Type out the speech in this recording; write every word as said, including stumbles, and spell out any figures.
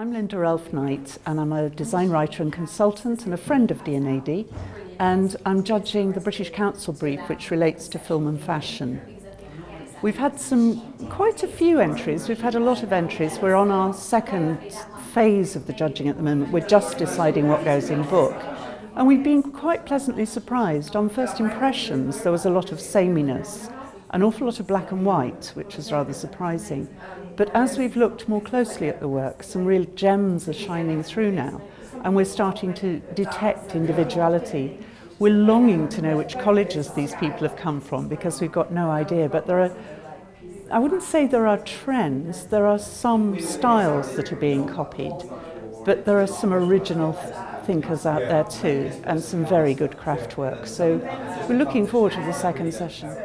I'm Lynda Relph-Knight, and I'm a design writer and consultant and a friend of D and A D, and I'm judging the British Council brief which relates to film and fashion. We've had some, quite a few entries, we've had a lot of entries. We're on our second phase of the judging at the moment. We're just deciding what goes in book, and we've been quite pleasantly surprised. On first impressions there was a lot of sameness, an awful lot of black and white, which was rather surprising. But as we've looked more closely at the work, some real gems are shining through now, and we're starting to detect individuality. We're longing to know which colleges these people have come from, because we've got no idea. But there are, I wouldn't say there are trends, there are some styles that are being copied, but there are some original thinkers out there too, and some very good craft work. So we're looking forward to the second session.